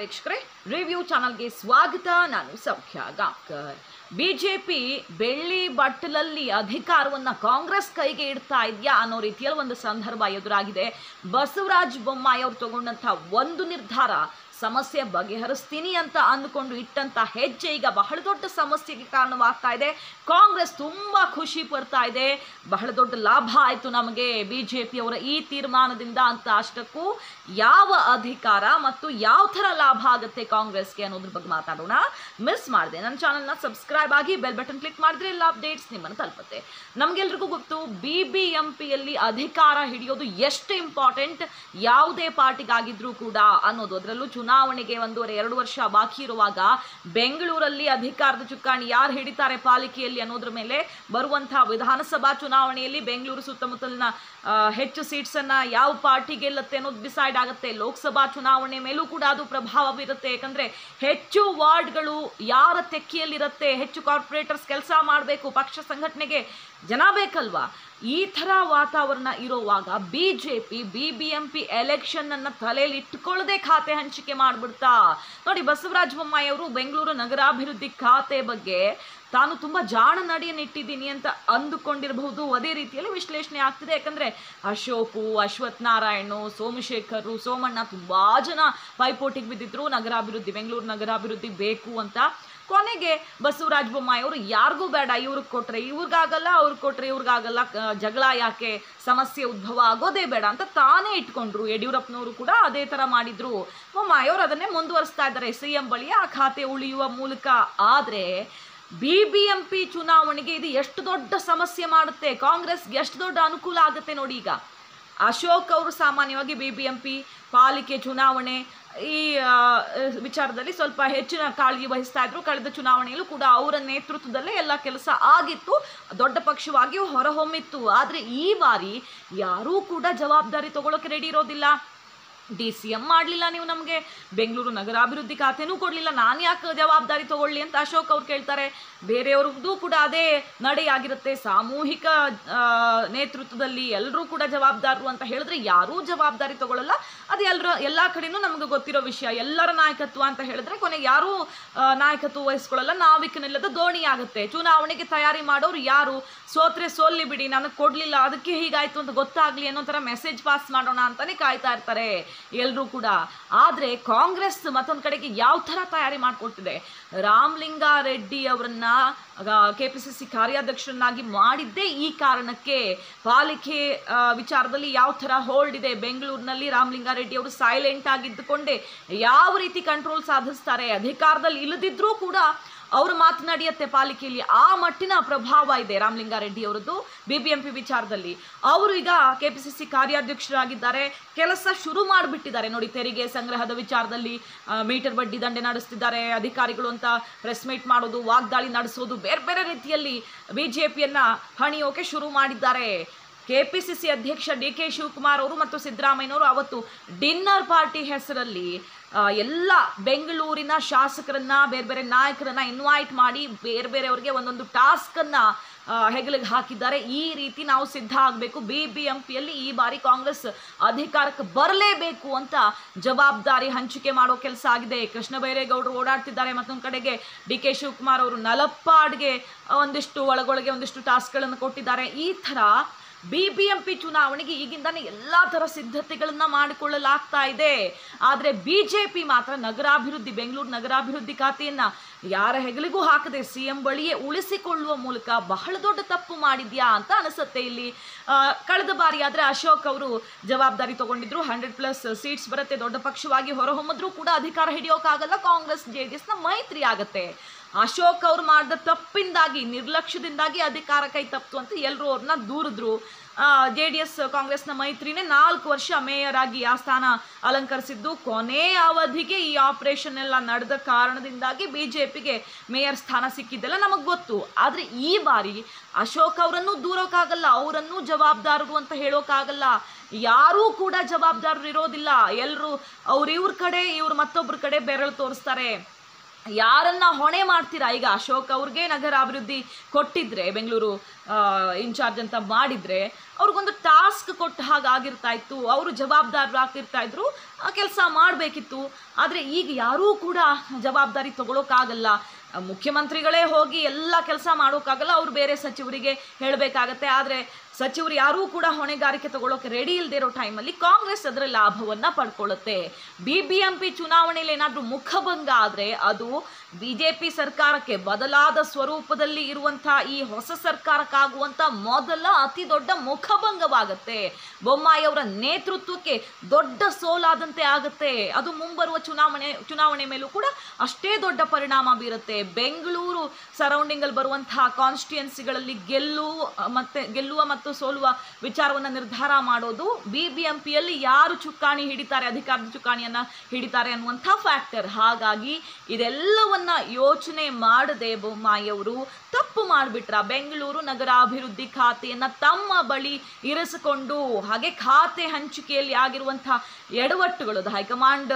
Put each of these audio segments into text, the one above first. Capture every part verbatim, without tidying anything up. ವೀಕ್ಷಕರೇ ರಿವ್ಯೂ ಚಾನೆಲ್ಗೆ ಸ್ವಾಗತ. ನಾನು ಸೌಖ್ಯ ಗಾಂವ್ಕರ್. ಬಿಜೆಪಿ ಬೆಳ್ಳಿ ಬಟ್ಟಲಲ್ಲಿ ಅಧಿಕಾರವನ್ನು ಕಾಂಗ್ರೆಸ್ ಕೈಗೆ ಇಡ್ತಾ ಇದೆಯಾ ಅನ್ನೋ ರೀತಿಯಲ್ಲಿ ಒಂದು ಸಂದರ್ಭ ಎದುರಾಗಿದೆ. ಬಸವರಾಜ ಬೊಮ್ಮಾಯಿ ಅವರು ತಗೊಂಡಂಥ ಒಂದು ನಿರ್ಧಾರ ಸಮಸ್ಯೆ ಬಗೆಹರಿಸ್ತೀನಿ ಅಂತ ಅಂದುಕೊಂಡು ಇಟ್ಟಂಥ ಹೆಜ್ಜೆ ಈಗ ಬಹಳ ದೊಡ್ಡ ಸಮಸ್ಯೆಗೆ ಕಾರಣವಾಗ್ತಾ ಇದೆ. ಕಾಂಗ್ರೆಸ್ ತುಂಬ ಖುಷಿ ಪಡ್ತಾ ಇದೆ. ಬಹಳ ದೊಡ್ಡ ಲಾಭ ಆಯಿತು ನಮಗೆ ಬಿ ಜೆ ಪಿಯವರ ಈ ತೀರ್ಮಾನದಿಂದ ಅಂತ. ಅಷ್ಟಕ್ಕೂ ಯಾವ ಅಧಿಕಾರ ಮತ್ತು ಯಾವ ಥರ ಲಾಭ ಆಗುತ್ತೆ ಕಾಂಗ್ರೆಸ್ಗೆ ಅನ್ನೋದ್ರ ಬಗ್ಗೆ ಮಾತಾಡೋಣ. ಮಿಸ್ ಮಾಡಿದೆ ನನ್ನ ಚಾನಲ್ನ ಸಬ್ಸ್ಕ್ರೈಬ್ ಆಗಿ ಬೆಲ್ ಬಟನ್ ಕ್ಲಿಕ್ ಮಾಡಿದ್ರೆ ಎಲ್ಲ ಅಪ್ಡೇಟ್ಸ್ ನಿಮ್ಮನ್ನು ತಲುಪುತ್ತೆ. ನಮಗೆಲ್ರಿಗೂ ಗೊತ್ತು ಬಿ ಬಿ ಎಂ ಪಿಯಲ್ಲಿ ಅಧಿಕಾರ ಹಿಡಿಯೋದು ಎಷ್ಟು ಇಂಪಾರ್ಟೆಂಟ್ ಯಾವುದೇ ಪಾರ್ಟಿಗಾಗಿದ್ರೂ ಕೂಡ ಅನ್ನೋದು. ಅದರಲ್ಲೂ ಚುನಾವಣೆಗೆ ಒಂದೂವರೆ ಎರಡು ವರ್ಷ ಬಾಕಿ ಇರುವಾಗ ಬೆಂಗಳೂರಲ್ಲಿ ಅಧಿಕಾರದ ಚುಕ್ಕಾಣಿ ಯಾರು ಹಿಡಿತಾರೆ ಪಾಲಿಕೆಯಲ್ಲಿ ಅನ್ನೋದ್ರ ಮೇಲೆ ಬರುವಂತಹ ವಿಧಾನಸಭಾ ಚುನಾವಣೆಯಲ್ಲಿ ಬೆಂಗಳೂರು ಸುತ್ತಮುತ್ತಲಿನ ಹೆಚ್ಚು ಸೀಟ್ಸನ್ನು ಯಾವ ಪಾರ್ಟಿ ಗೆಲ್ಲುತ್ತೆ ಅನ್ನೋದು ಡಿಸೈಡ್ ಆಗುತ್ತೆ. ಲೋಕಸಭಾ ಚುನಾವಣೆ ಮೇಲೂ ಕೂಡ ಅದು ಪ್ರಭಾವ ಬೀರುತ್ತೆ. ಯಾಕಂದರೆ ಹೆಚ್ಚು ವಾರ್ಡ್ಗಳು ಯಾರ ತೆಕ್ಕಿಯಲ್ಲಿರುತ್ತೆ, ಹೆಚ್ಚು ಕಾರ್ಪೊರೇಟರ್ಸ್ ಕೆಲಸ ಮಾಡಬೇಕು, ಪಕ್ಷ ಸಂಘಟನೆಗೆ ಜನ ಬೇಕಲ್ವಾ. ಈ ಥರ ವಾತಾವರಣ ಇರೋವಾಗ B J P B B M P ಎಲೆಕ್ಷನನ್ನು ತಲೆಯಲ್ಲಿ ಇಟ್ಕೊಳ್ಳದೆ ಖಾತೆ ಹಂಚಿಕೆ ಮಾಡಿಬಿಡ್ತಾ ನೋಡಿ. ಬಸವರಾಜ ಬೊಮ್ಮಾಯಿ ಅವರು ಬೆಂಗಳೂರು ನಗರಾಭಿವೃದ್ಧಿ ಖಾತೆ ಬಗ್ಗೆ ತಾನು ತುಂಬ ಜಾಣ ನಡೆಯನ್ನು ಇಟ್ಟಿದ್ದೀನಿ ಅಂತ ಅಂದುಕೊಂಡಿರಬಹುದು. ಅದೇ ರೀತಿಯಲ್ಲಿ ವಿಶ್ಲೇಷಣೆ ಆಗ್ತಿದೆ. ಯಾಕಂದರೆ ಅಶೋಕು, ಅಶ್ವಥ್ ನಾರಾಯಣು, ಸೋಮಶೇಖರು, ಸೋಮಣ್ಣ ತುಂಬ ಜನ ಪೈಪೋಟಿಗೆ ಬಿದ್ದಿದ್ರು ನಗರಾಭಿವೃದ್ಧಿ, ಬೆಂಗಳೂರು ನಗರಾಭಿವೃದ್ಧಿ ಬೇಕು ಅಂತ. ಕೊನೆಗೆ ಬಸವರಾಜ ಬೊಮ್ಮಾಯಿ ಅವರು ಯಾರಿಗೂ ಬೇಡ, ಇವ್ರಿಗೆ ಕೊಟ್ಟರೆ ಇವ್ರಿಗಾಗಲ್ಲ, ಅವ್ರಿಗೆ ಕೊಟ್ಟರೆ ಇವ್ರಿಗಾಗಲ್ಲ, ಜಗಳ ಯಾಕೆ, ಸಮಸ್ಯೆ ಉದ್ಭವ ಆಗೋದೇ ಬೇಡ ಅಂತ ತಾನೇ ಇಟ್ಕೊಂಡ್ರು. ಯಡಿಯೂರಪ್ಪನವರು ಕೂಡ ಅದೇ ಥರ ಮಾಡಿದರು. ಬೊಮ್ಮಾಯಿ ಅವರು ಅದನ್ನೇ ಮುಂದುವರಿಸ್ತಾ ಇದ್ದಾರೆ ಸಿ ಎಂ ಬಳಿ ಆ ಖಾತೆ ಉಳಿಯುವ ಮೂಲಕ. ಆದರೆ ಬಿ ಬಿ ಎಂ ಪಿ ಚುನಾವಣೆಗೆ ಇದು ಎಷ್ಟು ದೊಡ್ಡ ಸಮಸ್ಯೆ ಮಾಡುತ್ತೆ, ಕಾಂಗ್ರೆಸ್ಗೆ ಎಷ್ಟು ದೊಡ್ಡ ಅನುಕೂಲ ಆಗುತ್ತೆ ನೋಡಿ. ಈಗ ಅಶೋಕ್ ಅವರು ಸಾಮಾನ್ಯವಾಗಿ ಬಿ ಬಿ ಎಂ ಪಿ ಪಾಲಿಕೆ ಚುನಾವಣೆ ಈ ವಿಚಾರದಲ್ಲಿ ಸ್ವಲ್ಪ ಹೆಚ್ಚಿನ ಕಾಳಜಿ ವಹಿಸ್ತಾ ಇದ್ರು. ಕಳೆದ ಚುನಾವಣೆಯಲ್ಲೂ ಕೂಡ ಅವರ ನೇತೃತ್ವದಲ್ಲೇ ಎಲ್ಲ ಕೆಲಸ ಆಗಿತ್ತು, ದೊಡ್ಡ ಪಕ್ಷವಾಗಿಯೂ ಹೊರಹೊಮ್ಮಿತ್ತು. ಆದರೆ ಈ ಬಾರಿ ಯಾರೂ ಕೂಡ ಜವಾಬ್ದಾರಿ ತಗೊಳ್ಳೋಕೆ ರೆಡಿ ಇರೋದಿಲ್ಲ. ಡಿ ಸಿ ಎಮ್ ಮಾಡಲಿಲ್ಲ ನೀವು ನಮಗೆ, ಬೆಂಗಳೂರು ನಗರಾಭಿವೃದ್ಧಿ ಖಾತೆನೂ ಕೊಡಲಿಲ್ಲ, ನಾನು ಯಾಕೆ ಜವಾಬ್ದಾರಿ ತೊಗೊಳ್ಳಿ ಅಂತ ಅಶೋಕ್ ಅವ್ರು ಕೇಳ್ತಾರೆ. ಬೇರೆಯವ್ರದ್ದು ಕೂಡ ಅದೇ ನಡೆಯಾಗಿರುತ್ತೆ. ಸಾಮೂಹಿಕ ನೇತೃತ್ವದಲ್ಲಿ ಎಲ್ಲರೂ ಕೂಡ ಜವಾಬ್ದಾರರು ಅಂತ ಹೇಳಿದ್ರೆ ಯಾರೂ ಜವಾಬ್ದಾರಿ ತೊಗೊಳ್ಳಲ್ಲ. ಅದು ಎಲ್ಲರೂ ಎಲ್ಲ ಕಡೆಯೂ ನಮಗೆ ಗೊತ್ತಿರೋ ವಿಷಯ. ಎಲ್ಲರ ನಾಯಕತ್ವ ಅಂತ ಹೇಳಿದ್ರೆ ಕೊನೆಗೆ ಯಾರೂ ನಾಯಕತ್ವ ವಹಿಸ್ಕೊಳ್ಳಲ್ಲ, ನಾವಿಕನಿಲ್ಲದ ದೋಣಿ ಆಗುತ್ತೆ. ಚುನಾವಣೆಗೆ ತಯಾರಿ ಮಾಡೋರು ಯಾರು, ಸೋತ್ರೆ ಸೋಲ್ಲಿ ಬಿಡಿ, ನನಗೆ ಕೊಡಲಿಲ್ಲ ಅದಕ್ಕೆ ಹೀಗಾಯಿತು ಅಂತ ಗೊತ್ತಾಗಲಿ ಅನ್ನೋ ಥರ ಮೆಸೇಜ್ ಪಾಸ್ ಮಾಡೋಣ ಅಂತಲೇ ಕಾಯ್ತಾ ಇರ್ತಾರೆ ಎಲ್ಲರೂ ಕೂಡ. ಆದರೆ ಕಾಂಗ್ರೆಸ್ ಮತ್ತೊಂದು ಕಡೆಗೆ ಯಾವ ಥರ ತಯಾರಿ ಮಾಡಿಕೊಟ್ಟಿದೆ, ರಾಮಲಿಂಗ ರೆಡ್ಡಿ ಅವರನ್ನ ಕೆ ಪಿ ಸಿ ಸಿ ಕಾರ್ಯಾಧ್ಯಕ್ಷರನ್ನಾಗಿ ಮಾಡಿದ್ದೇ ಈ ಕಾರಣಕ್ಕೆ. ಪಾಲಿಕೆ ವಿಚಾರದಲ್ಲಿ ಯಾವ ಥರ ಹೋಲ್ಡ್ ಇದೆ, ಬೆಂಗಳೂರಿನಲ್ಲಿ ರಾಮಲಿಂಗ ರೆಡ್ಡಿ ಅವರು ಸೈಲೆಂಟ್ ಆಗಿದ್ದುಕೊಂಡೇ ಯಾವ ರೀತಿ ಕಂಟ್ರೋಲ್ ಸಾಧಿಸ್ತಾರೆ, ಅಧಿಕಾರದಲ್ಲಿ ಇಲ್ಲದಿದ್ರೂ ಕೂಡ ಅವರು ಮಾತನಾಡಿಯತ್ತೆ ಪಾಲಿಕೆಯಲ್ಲಿ, ಆ ಮಟ್ಟಿನ ಪ್ರಭಾವ ಇದೆ ರಾಮಲಿಂಗಾರೆಡ್ಡಿ ಅವರದ್ದು ಬಿ ಬಿ ಎಂ ಪಿ ವಿಚಾರದಲ್ಲಿ. ಅವರು ಈಗ ಕೆ ಪಿ ಸಿ ಸಿ ಕಾರ್ಯಾಧ್ಯಕ್ಷರಾಗಿದ್ದಾರೆ, ಕೆಲಸ ಶುರು ಮಾಡಿಬಿಟ್ಟಿದ್ದಾರೆ ನೋಡಿ. ತೆರಿಗೆ ಸಂಗ್ರಹದ ವಿಚಾರದಲ್ಲಿ ಮೀಟರ್ ಬಡ್ಡಿ ದಂಡೆ ನಡೆಸ್ತಿದ್ದಾರೆ ಅಧಿಕಾರಿಗಳು ಅಂತ ಪ್ರೆಸ್ ಮೀಟ್ ಮಾಡೋದು, ವಾಗ್ದಾಳಿ ನಡೆಸೋದು, ಬೇರೆ ಬೇರೆ ರೀತಿಯಲ್ಲಿ ಬಿ ಜೆ ಪಿಯನ್ನು ಹಣಿಯೋಕೆ ಶುರು ಮಾಡಿದ್ದಾರೆ. ಕೆ ಪಿ ಸಿ ಸಿ ಅಧ್ಯಕ್ಷ ಡಿ ಕೆ ಶಿವಕುಮಾರ್ ಅವರು ಮತ್ತು ಸಿದ್ದರಾಮಯ್ಯನವರು ಅವತ್ತು ಡಿನ್ನರ್ ಪಾರ್ಟಿ ಹೆಸರಲ್ಲಿ ಎಲ್ಲ ಬೆಂಗಳೂರಿನ ಶಾಸಕರನ್ನ ಬೇರೆ ಬೇರೆ ನಾಯಕರನ್ನ ಇನ್ವೈಟ್ ಮಾಡಿ ಬೇರೆ ಬೇರೆಯವ್ರಿಗೆ ಒಂದೊಂದು ಟಾಸ್ಕನ್ನು ಹೆಗಲಿಗೆ ಹಾಕಿದ್ದಾರೆ. ಈ ರೀತಿ ನಾವು ಸಿದ್ಧ ಆಗಬೇಕು, ಬಿ ಬಿ ಎಂ ಪಿಯಲ್ಲಿ ಈ ಬಾರಿ ಕಾಂಗ್ರೆಸ್ ಅಧಿಕಾರಕ್ಕೆ ಬರಲೇಬೇಕು ಅಂತ ಜವಾಬ್ದಾರಿ ಹಂಚಿಕೆ ಮಾಡೋ ಕೆಲಸ ಆಗಿದೆ. ಕೃಷ್ಣ ಬೈರೇಗೌಡರು ಓಡಾಡ್ತಿದ್ದಾರೆ, ಮತ್ತೊಂದು ಕಡೆಗೆ ಡಿ ಕೆ ಶಿವಕುಮಾರ್ ಅವರು ನಲಪ್ಪಾಡ್ಗೆ ಒಂದಿಷ್ಟು ಒಳಗೊಳಗೆ ಒಂದಿಷ್ಟು ಟಾಸ್ಕ್ಗಳನ್ನು ಕೊಟ್ಟಿದ್ದಾರೆ. ಈ ಥರ ಬಿ ಬಿ ಎಂ ಪಿ ಚುನಾವಣೆಗೆ ಈಗಿಂದಾನೇ ಎಲ್ಲ ಥರ ಸಿದ್ಧತೆಗಳನ್ನು ಮಾಡಿಕೊಳ್ಳಲಾಗ್ತಾ ಇದೆ. ಆದರೆ ಬಿ ಜೆ ಪಿ ಮಾತ್ರ ನಗರಾಭಿವೃದ್ಧಿ, ಬೆಂಗಳೂರು ನಗರಾಭಿವೃದ್ಧಿ ಖಾತೆಯನ್ನು ಯಾರ ಹೆಗಲಿಗೂ ಹಾಕದೆ ಸಿ ಎಂ ಬಳಿಯೇ ಉಳಿಸಿಕೊಳ್ಳುವ ಮೂಲಕ ಬಹಳ ದೊಡ್ಡ ತಪ್ಪು ಮಾಡಿದ್ಯಾ ಅಂತ ಅನಿಸುತ್ತೆ ಇಲ್ಲಿ. ಕಳೆದ ಬಾರಿ ಆದರೆ ಅಶೋಕ್ ಅವರು ಜವಾಬ್ದಾರಿ ತೊಗೊಂಡಿದ್ರು, ಹಂಡ್ರೆಡ್ ಪ್ಲಸ್ ಸೀಟ್ಸ್ ಬರುತ್ತೆ, ದೊಡ್ಡ ಪಕ್ಷವಾಗಿ ಹೊರಹೊಮ್ಮಿದ್ರೂ ಕೂಡ ಅಧಿಕಾರ ಹಿಡಿಯೋಕ್ಕಾಗಲ್ಲ, ಕಾಂಗ್ರೆಸ್ ಜೆ ಡಿ ಎಸ್ನ ಮೈತ್ರಿ ಆಗುತ್ತೆ. ಅಶೋಕ್ ಅವ್ರು ಮಾಡಿದ ತಪ್ಪಿಂದಾಗಿ, ನಿರ್ಲಕ್ಷ್ಯದಿಂದಾಗಿ ಅಧಿಕಾರ ಕೈ ತಪ್ಪಿತು ಅಂತ ಎಲ್ಲರೂ ಅವ್ರನ್ನ ದೂರಿದ್ರು. ಜೆ ಡಿ ಎಸ್ ಕಾಂಗ್ರೆಸ್ನ ಮೈತ್ರಿನೇ ನಾಲ್ಕು ವರ್ಷ ಮೇಯರ್ ಆಗಿ ಆ ಸ್ಥಾನ ಅಲಂಕರಿಸಿದ್ದು. ಕೊನೆ ಅವಧಿಗೆ ಈ ಆಪರೇಷನ್ ಎಲ್ಲ ನಡೆದ ಕಾರಣದಿಂದಾಗಿ ಬಿ ಜೆ ಪಿಗೆ ಮೇಯರ್ ಸ್ಥಾನ ಸಿಕ್ಕಿದ್ದೆಲ್ಲ ನಮಗೆ ಗೊತ್ತು. ಆದರೆ ಈ ಬಾರಿ ಅಶೋಕ್ ಅವರನ್ನು ದೂರೋಕ್ಕಾಗಲ್ಲ, ಅವರನ್ನು ಜವಾಬ್ದಾರರು ಅಂತ ಹೇಳೋಕ್ಕಾಗಲ್ಲ. ಯಾರೂ ಕೂಡ ಜವಾಬ್ದಾರರು ಇರೋದಿಲ್ಲ, ಎಲ್ಲರೂ ಅವ್ರು ಇವ್ರ ಕಡೆ ಇವ್ರು ಮತ್ತೊಬ್ಬರ ಕಡೆ ಬೆರಳು ತೋರಿಸ್ತಾರೆ. ಯಾರನ್ನ ಹೊಣೆ ಮಾಡ್ತೀರಾ ಈಗ? ಅಶೋಕ್ ಅವರಿಗೆ ನಗರ ಅಭಿವೃದ್ಧಿ ಕೊಟ್ಟಿದ್ರೆ, ಬೆಂಗಳೂರು ಇನ್ಚಾರ್ಜ್ ಅಂತ ಮಾಡಿದರೆ ಅವ್ರಿಗೊಂದು ಟಾಸ್ಕ್ ಕೊಟ್ಟ ಹಾಗಾಗಿರ್ತಾ ಇತ್ತು, ಅವರು ಜವಾಬ್ದಾರರಾಗಿರ್ತಾ ಇದ್ರು, ಆ ಕೆಲಸ ಮಾಡಬೇಕಿತ್ತು. ಆದರೆ ಈಗ ಯಾರೂ ಕೂಡ ಜವಾಬ್ದಾರಿ ತಗೊಳ್ಳೋಕ್ಕಾಗಲ್ಲ. ಮುಖ್ಯಮಂತ್ರಿಗಳೇ ಹೋಗಿ ಎಲ್ಲ ಕೆಲಸ ಮಾಡೋಕ್ಕಾಗಲ್ಲ, ಅವರು ಬೇರೆ ಸಚಿವರಿಗೆ ಹೇಳಬೇಕಾಗತ್ತೆ. ಆದರೆ ಸಚಿವರು ಯಾರೂ ಕೂಡ ಹೊಣೆಗಾರಿಕೆ ತಗೊಳ್ಳೋಕೆ ರೆಡಿ ಇಲ್ಲದೆ ಇರೋ ಟೈಮಲ್ಲಿ ಕಾಂಗ್ರೆಸ್ ಅದರ ಲಾಭವನ್ನು ಪಡ್ಕೊಳ್ಳುತ್ತೆ. ಬಿ ಬಿ ಎಂ ಪಿ ಚುನಾವಣೆಯಲ್ಲಿ ಏನಾದರೂ ಮುಖಭಂಗ ಆದರೆ ಅದು ಬಿ ಜೆ ಪಿ ಸರ್ಕಾರಕ್ಕೆ, ಬದಲಾದ ಸ್ವರೂಪದಲ್ಲಿ ಇರುವಂಥ ಈ ಹೊಸ ಸರ್ಕಾರಕ್ಕಾಗುವಂಥ ಮೊದಲ ಅತಿ ದೊಡ್ಡ ಮುಖಭಂಗವಾಗತ್ತೆ. ಬೊಮ್ಮಾಯಿಯವರ ನೇತೃತ್ವಕ್ಕೆ ದೊಡ್ಡ ಸೋಲಾದಂತೆ ಆಗುತ್ತೆ. ಅದು ಮುಂಬರುವ ಚುನಾವಣೆ ಚುನಾವಣೆ ಮೇಲೂ ಕೂಡ ಅಷ್ಟೇ ದೊಡ್ಡ ಪರಿಣಾಮ ಬೀರುತ್ತೆ. ಬೆಂಗಳೂರು ಸರೌಂಡಿಂಗಲ್ಲಿ ಬರುವಂತಹ ಕಾನ್ಸ್ಟಿಟ್ಯುಯೆನ್ಸಿಗಳಲ್ಲಿ ಗೆಲ್ಲು ಮತ್ತು ಗೆಲ್ಲುವ ಮತ್ತು ಸೋಲುವ ವಿಚಾರವನ್ನು ನಿರ್ಧಾರ ಮಾಡೋದು ಬಿ ಬಿ ಎಂ ಪಿಯಲ್ಲಿ ಯಾರು ಚುಕ್ಕಾಣಿ ಹಿಡಿತಾರೆ, ಅಧಿಕಾರದ ಚುಕ್ಕಾಣಿಯನ್ನು ಹಿಡಿತಾರೆ ಅನ್ನುವಂಥ ಫ್ಯಾಕ್ಟರ್. ಹಾಗಾಗಿ ಇದೆಲ್ಲವನ್ನ ಯೋಚನೆ ಮಾಡದೆ ಬೊಮ್ಮಾಯಿಯವರು ತಪ್ಪು ಮಾಡಿಬಿಟ್ರ. ಬೆಂಗಳೂರು ನಗರಾಭಿವೃದ್ಧಿ ಖಾತೆಯನ್ನು ತಮ್ಮ ಬಳಿ ಇರಿಸಿಕೊಂಡು ಹಾಗೆ ಖಾತೆ ಹಂಚಿಕೆಯಲ್ಲಿ ಆಗಿರುವಂಥ ಎಡವಟ್ಟುಗಳು, ಹೈಕಮಾಂಡ್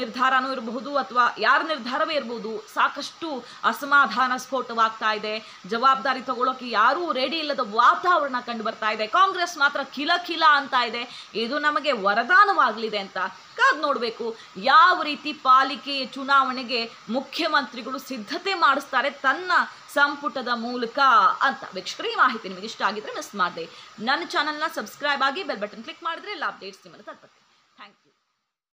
ನಿರ್ಧಾರನೂ ಇರಬಹುದು ಅಥವಾ ಯಾರ ನಿರ್ಧಾರವೇ ಇರಬಹುದು, ಸಾಕಷ್ಟು ಅಸಮಾಧಾನ ಸ್ಫೋಟವಾಗ್ತಾ ಇದೆ. ಜವಾಬ್ದಾರಿ ತಗೊಳ್ಳೋಕೆ ಯಾರೂ ರೆಡಿ ಇಲ್ಲದ ವಾತಾವರಣ ಕಂಡು ಬರ್ತಾ ಇದೆ. ಕಾಂಗ್ರೆಸ್ ಮಾತ್ರ ಕಿಲ ಕಿಲ ಅಂತ ಇದೆ. ಇದು ನಮಗೆ ವರದಾನವಾಗಲಿದೆ ಅಂತ ಕಾದ್ ನೋಡಬೇಕು, ಯಾವ ರೀತಿ ಪಾಲಿಕೆ ಚುನಾವಣೆಗೆ ಮುಖ್ಯಮಂತ್ರಿಗಳು ಸಿದ್ಧತೆ ಮಾಡಿಸ್ತಾರೆ ತನ್ನ ಸಂಪುಟದ ಮೂಲಕ ಅಂತ. ವೀಕ್ಷಕರು, ಈ ಮಾಹಿತಿ ನಿಮಗೆ ಇಷ್ಟ ಆಗಿದ್ರೆ ಮಿಸ್ ಮಾಡಿದೆ. ನನ್ನ ಚಾನಲ್ನ ಸಬ್ಸ್ಕ್ರೈಬ್ ಆಗಿ ಬೆಲ್ ಬಟನ್ ಕ್ಲಿಕ್ ಮಾಡಿದ್ರೆ ಎಲ್ಲ ಅಪ್ಡೇಟ್ಸ್ ನಿಮ್ಮನ್ನು ತಲುಪುತ್ತೆ.